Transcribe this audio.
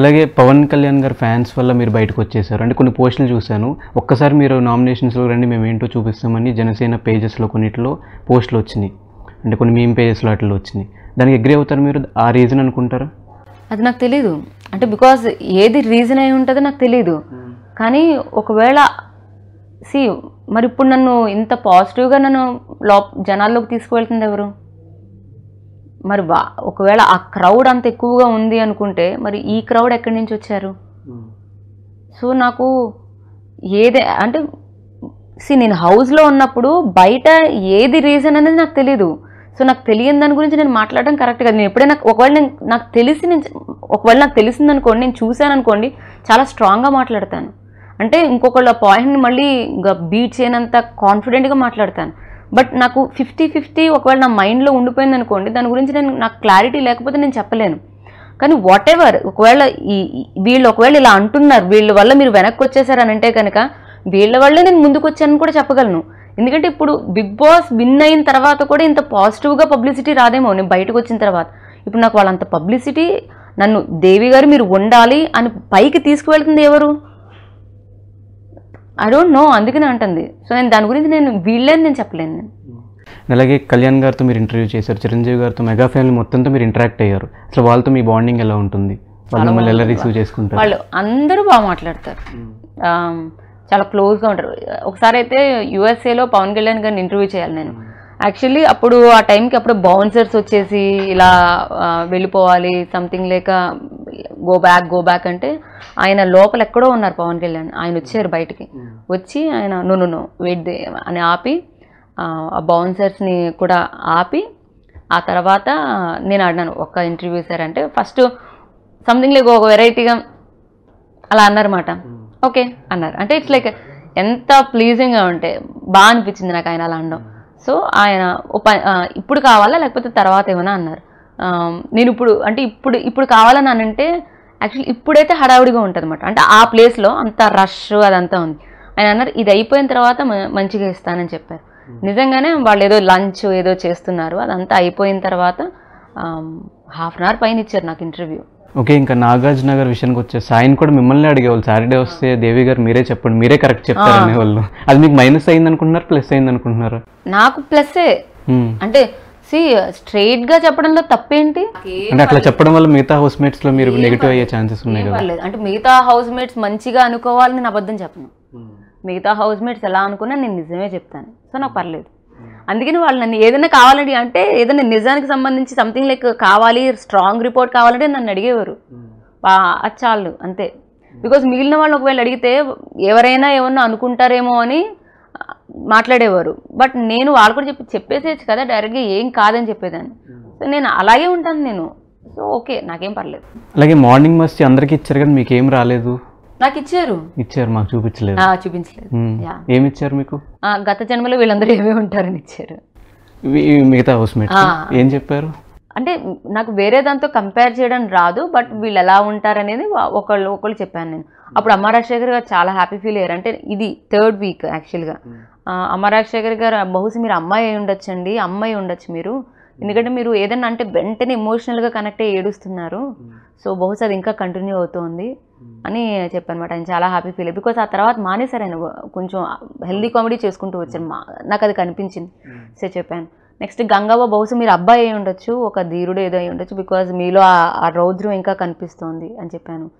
అలాగే పవన్ కళ్యాణ్ గారి ఫ్యాన్స్ వల్ల మీరు బయటకు వచ్చేసారు అంటే కొన్ని పోస్టులు చూశాను. ఒక్కసారి మీరు నామినేషన్స్లో రండి, మేము ఏంటో చూపిస్తామని జనసేన పేజెస్లో కొన్నిట్లో పోస్టులు వచ్చినాయి, అంటే కొన్ని మీమ్ పేజెస్లో అట్లా వచ్చినాయి. దానికి అగ్రీ అవుతారు మీరు? ఆ రీజన్ అనుకుంటారా? అది నాకు తెలీదు, అంటే బికాజ్ ఏది రీజన్ అయి ఉంటుందో నాకు తెలీదు. కానీ ఒకవేళ సి మరి ఇప్పుడు నన్ను ఇంత పాజిటివ్గా నన్ను జనాల్లోకి తీసుకువెళ్తుంది ఎవరు? మరి ఒకవేళ ఆ క్రౌడ్ అంత ఎక్కువగా ఉంది అనుకుంటే మరి ఈ క్రౌడ్ ఎక్కడి నుంచి వచ్చారు? సో నాకు ఏదే అంటే సి నేను హౌస్లో ఉన్నప్పుడు బయట ఏది రీజన్ అనేది నాకు తెలీదు. సో నాకు తెలియని దాని గురించి నేను మాట్లాడడం కరెక్ట్ కాదు. నేను ఎప్పుడైనా ఒకవేళ నాకు తెలిసింది అనుకోండి, నేను చూశాను అనుకోండి, చాలా స్ట్రాంగ్గా మాట్లాడతాను. అంటే ఇంకొకళ్ళ పాయింట్ని మళ్ళీ బీట్ చేయనంత కాన్ఫిడెంట్గా మాట్లాడతాను. బట్ నాకు 50-50 ఒకవేళ నా మైండ్లో ఉండిపోయింది అనుకోండి, దాని గురించి నాకు క్లారిటీ లేకపోతే నేను చెప్పలేను. కానీ వాట్ ఎవర్ ఒకవేళ వీళ్ళు ఒకవేళ ఇలా అంటున్నారు, వీళ్ళ వల్ల మీరు వెనక్కి వచ్చేసారని అంటే కనుక వీళ్ళ వల్లే నేను ముందుకు వచ్చానని కూడా చెప్పగలను. ఎందుకంటే ఇప్పుడు బిగ్ బాస్ విన్ అయిన తర్వాత కూడా ఇంత పాజిటివ్గా పబ్లిసిటీ రాదేమో నేను బయటకు వచ్చిన తర్వాత. ఇప్పుడు నాకు వాళ్ళంత పబ్లిసిటీ, నన్ను దేవి గారు మీరు ఉండాలి అని పైకి తీసుకువెళ్తుంది ఎవరు? ఐ డోంట్ నో, అందుకనే అంటుంది. సో నేను దాని గురించి వీళ్ళని చెప్పలేను. నేను అలాగే కళ్యాణ్ గారితో మీరు ఇంటర్వ్యూ చేశారు, చిరంజీవి గారితో, మెగా ఫ్యామిలీ మొత్తంతో మీరు ఇంటరాక్ట్ అయ్యారు. అసలు వాళ్ళతో మీ బాండింగ్ ఎలా ఉంటుంది? వాళ్ళు ఎలా రిసీవ్ చేసుకుంటారు? వాళ్ళు అందరూ బాగా మాట్లాడతారు, చాలా క్లోజ్గా ఉంటారు. ఒకసారి అయితే యూఎస్ఏలో పవన్ కళ్యాణ్ గారిని ఇంటర్వ్యూ చేయాలి నేను. యాక్చువల్లీ అప్పుడు ఆ టైంకి అప్పుడు బౌన్సర్స్ వచ్చేసి ఇలా వెళ్ళిపోవాలి సంథింగ్ లేక గో బ్యాక్ అంటే ఆయన లోపల ఎక్కడో ఉన్నారు పవన్ కళ్యాణ్. ఆయన వచ్చారు బయటికి, వచ్చి ఆయన నో వెయిట్ అని ఆపి ఆ బౌన్సర్స్ని కూడా ఆపి ఆ తర్వాత నేను అడిగాను ఒక్క ఇంటర్వ్యూ సార్ అంటే ఫస్ట్ సంథింగ్ లేక ఒక వెరైటీగా అలా అన్నారన్నమాట. ఓకే అన్నారు, అంటే ఇట్స్ లైక్ ఎంత ప్లీజింగ్గా ఉంటే బాగా అనిపించింది నాకు ఆయన అలా అనడం. సో ఆయన ఇప్పుడు కావాలా లేకపోతే తర్వాత ఏమైనా అన్నారు. నేను ఇప్పుడు అంటే ఇప్పుడు కావాలని అనంటే యాక్చువల్లీ ఇప్పుడైతే హడావుడిగా ఉంటుంది అనమాట, అంటే ఆ ప్లేస్లో అంత రష్ అదంతా ఉంది. ఆయన అన్నారు ఇది అయిపోయిన తర్వాత మంచిగా ఇస్తానని చెప్పారు. నిజంగానే వాళ్ళు ఏదో లంచ్ ఏదో చేస్తున్నారు, అదంతా అయిపోయిన తర్వాత ½ గంట పైన ఇచ్చారు నాకు ఇంటర్వ్యూ. ఓకే, ఇంకా నాగార్జున గారి విషయానికి వచ్చేసి ఆయన కూడా మిమ్మల్ని అడిగేవాళ్ళు, సాటర్డే వస్తే దేవి గారు మీరే చెప్పండి, మీరే కరెక్ట్ చెప్తారు అనేవాళ్ళు. అది మీకు మైనస్ అయింది అనుకుంటున్నారు, ప్లస్ అయింది అనుకుంటున్నారు? నాకు ప్లస్సే, అంటే స్ట్రైట్ గా చెప్పడంలో తప్పేంటి? అంటే అట్లా చెప్పడం వల్ల మిగతా హౌస్ మేట్స్ లో మీరు నెగిటివ్ అయ్యే ఛాన్సెస్ ఉన్నాయి కదా. అంటే మిగతా హౌస్ మేట్స్ మంచిగా అనుకోవాలి, నేను అబద్ధం చెప్పను. మిగతా హౌస్ మేట్స్ ఎలా అనుకున్నా నేను నిజమే చెప్తాను. సో నాకు పర్లేదు, అందుకని వాళ్ళు నన్ను ఏదైనా కావాలండి అంటే ఏదైనా నిజానికి సంబంధించి సంథింగ్ లైక్ కావాలి, స్ట్రాంగ్ రిపోర్ట్ కావాలంటే నన్ను అడిగేవారు. అది చాలు, అంతే. బికాజ్ మిగిలిన వాళ్ళు ఒకవేళ అడిగితే ఎవరైనా ఏమన్నా అనుకుంటారేమో అని మాట్లాడేవారు. బట్ నేను వాళ్ళు కూడా చెప్పేసేయచ్చు కదా డైరెక్ట్గా, ఏం కాదని చెప్పేదాన్ని. సో నేను అలాగే ఉంటాను నేను. సో ఓకే, నాకేం పర్లేదు. అలాగే మార్నింగ్ మస్తి అందరికీ ఇచ్చారు కదా, మీకు ఏం రాలేదు? నాకు ఇచ్చారు మాకు చూపించలేదు. ఏమి ఇచ్చారు మీకు? గత జన్మలో వీళ్ళందరూ ఏమే ఉంటారని ఇచ్చారు. మిగతా హౌస్ మేట్ ఏం చెప్పారు? అంటే నాకు వేరే దాంతో కంపేర్ చేయడం రాదు, బట్ వీళ్ళు ఎలా ఉంటారనేది ఒకళ్ళు చెప్పాను నేను. అప్పుడు అమ్మ రాజశేఖర్ గారు చాలా హ్యాపీ ఫీల్ అయ్యారు. అంటే ఇది 3rd వీక్ యాక్చువల్గా. అమ్మ రాజశేఖర్ గారు బహుశా మీరు అమ్మాయి అయి ఉండొచ్చండి, అమ్మాయి ఉండొచ్చు మీరు, ఎందుకంటే మీరు ఏదన్నా అంటే వెంటనే ఎమోషనల్గా కనెక్ట్ అయ్యి ఏడుస్తున్నారు. సో బహుశా అది ఇంకా కంటిన్యూ అవుతుంది అని చెప్పనమాట. ఆయన చాలా హ్యాపీ ఫీల్ అయ్యి, బికాజ్ ఆ తర్వాత మానేశారు ఆయన, కొంచెం హెల్దీ కామెడీ చేసుకుంటూ వచ్చారు. నాకు అది కనిపించింది, సో చెప్పాను. నెక్స్ట్ గంగవ్వ బహుశా మీరు అబ్బాయి అయి ఉండొచ్చు, ఒక ధీరుడు ఏదో అయి ఉండొచ్చు, బికాజ్ మీలో ఆ రౌద్రం ఇంకా కనిపిస్తోంది అని చెప్పాను.